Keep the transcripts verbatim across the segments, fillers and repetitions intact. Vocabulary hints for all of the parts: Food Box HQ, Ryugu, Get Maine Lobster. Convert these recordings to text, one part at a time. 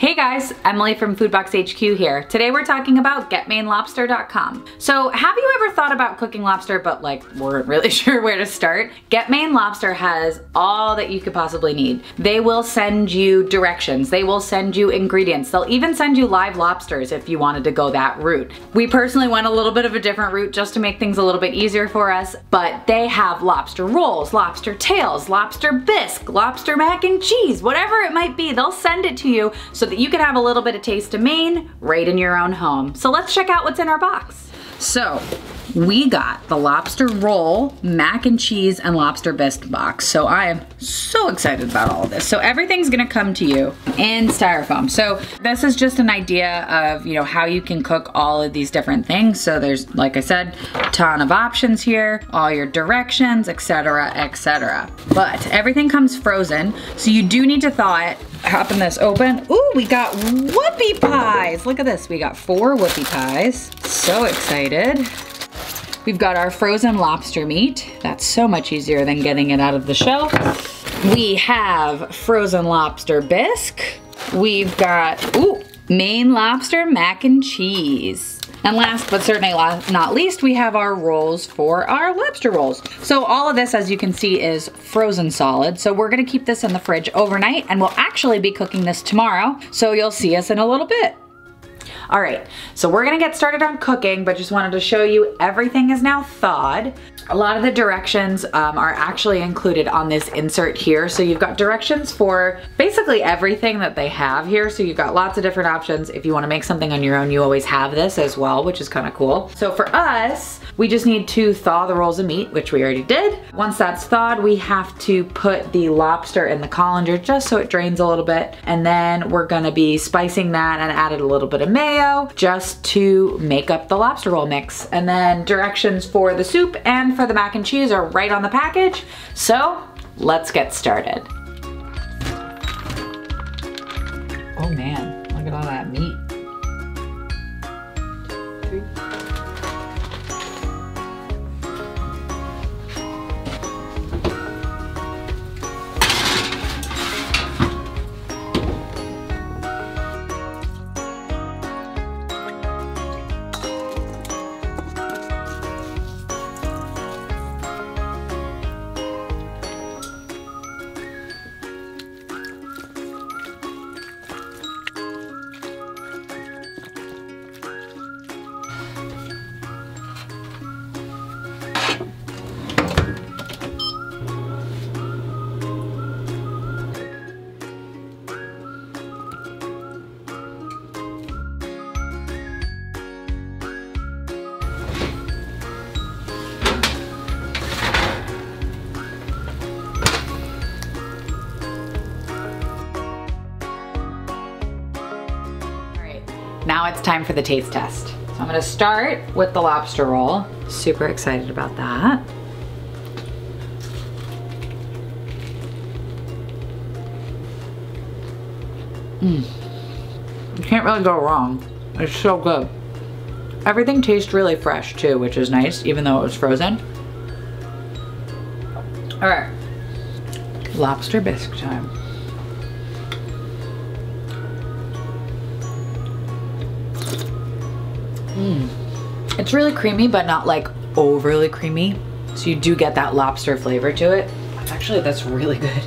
Hey guys, Emily from Food Box H Q here. Today we're talking about get maine lobster dot com. So have you ever thought about cooking lobster but like weren't really sure where to start? Get Maine Lobster has all that you could possibly need. They will send you directions, they will send you ingredients, they'll even send you live lobsters if you wanted to go that route. We personally went a little bit of a different route just to make things a little bit easier for us, but they have lobster rolls, lobster tails, lobster bisque, lobster mac and cheese, whatever it might be, they'll send it to you so that you can have a little bit of taste of Maine right in your own home. So let's check out what's in our box. So we got the lobster roll, mac and cheese, and lobster bisque box. So I am so excited about all of this. So everything's gonna come to you in styrofoam. So this is just an idea of, you know, how you can cook all of these different things. So there's, like I said, a ton of options here, all your directions, et cetera, et cetera. But everything comes frozen, so you do need to thaw it. Popping this open. Ooh, we got whoopie pies. Look at this, we got four whoopie pies. So excited. We've got our frozen lobster meat. That's so much easier than getting it out of the shelf. We have frozen lobster bisque. We've got, ooh, Maine lobster mac and cheese. And last but certainly not least, we have our rolls for our lobster rolls. So all of this, as you can see, is frozen solid. So we're gonna keep this in the fridge overnight, and we'll actually be cooking this tomorrow. So you'll see us in a little bit. All right, so we're gonna get started on cooking, but just wanted to show you everything is now thawed. A lot of the directions um, are actually included on this insert here. So you've got directions for basically everything that they have here. So you've got lots of different options. If you wanna make something on your own, you always have this as well, which is kinda cool. So for us, we just need to thaw the rolls of meat, which we already did. Once that's thawed, we have to put the lobster in the colander just so it drains a little bit. And then we're gonna be spicing that and added a little bit of mayo just to make up the lobster roll mix. And then directions for the soup and for the mac and cheese are right on the package. So let's get started. Oh man, look at all that meat. Three. Now it's time for the taste test. So I'm gonna start with the lobster roll. Super excited about that. Mm. You can't really go wrong. It's so good. Everything tastes really fresh too, which is nice, even though it was frozen. All right, lobster bisque time. Mm. It's really creamy, but not like overly creamy. So you do get that lobster flavor to it. Actually, that's really good.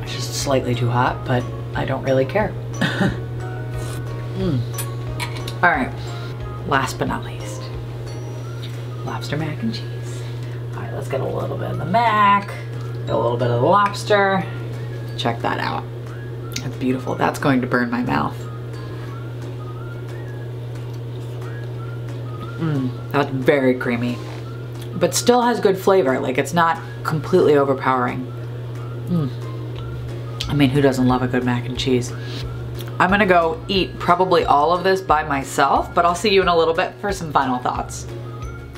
It's just slightly too hot, but I don't really care. mm. All right, last but not least, lobster mac and cheese. All right, let's get a little bit of the mac, get a little bit of the lobster. Check that out. That's beautiful. That's going to burn my mouth. Mm, that's very creamy, but still has good flavor. Like, it's not completely overpowering. Mm. I mean, who doesn't love a good mac and cheese? I'm gonna go eat probably all of this by myself, but I'll see you in a little bit for some final thoughts.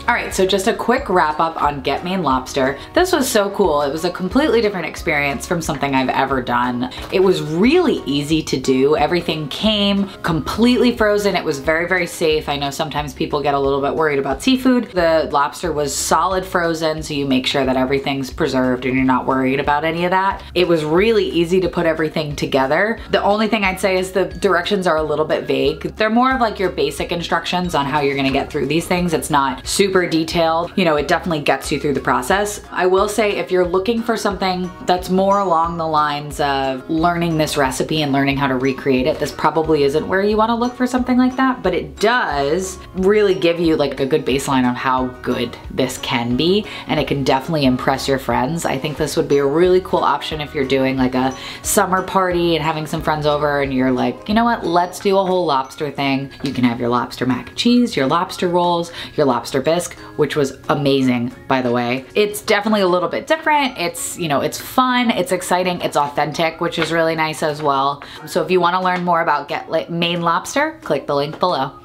All right, so just a quick wrap up on Get Maine Lobster. This was so cool. It was a completely different experience from something I've ever done. It was really easy to do. Everything came completely frozen. It was very, very safe. I know sometimes people get a little bit worried about seafood. The lobster was solid frozen, so you make sure that everything's preserved and you're not worried about any of that. It was really easy to put everything together. The only thing I'd say is the directions are a little bit vague. They're more of like your basic instructions on how you're gonna get through these things. It's not super detailed. You know, it definitely gets you through the process. I will say if you're looking for something that's more along the lines of learning this recipe and learning how to recreate it, this probably isn't where you wanna look for something like that, but it does really give you like a good baseline on how good this can be, and it can definitely impress your friends. I think this would be a really cool option if you're doing like a summer party and having some friends over and you're like, you know what, let's do a whole lobster thing. You can have your lobster mac and cheese, your lobster rolls, your lobster bisque, which was amazing, by the way. It's definitely a little bit different. It's, you know, it's fun, it's exciting, it's authentic, which is really nice as well. So if you want to learn more about Get Maine Lobster, click the link below.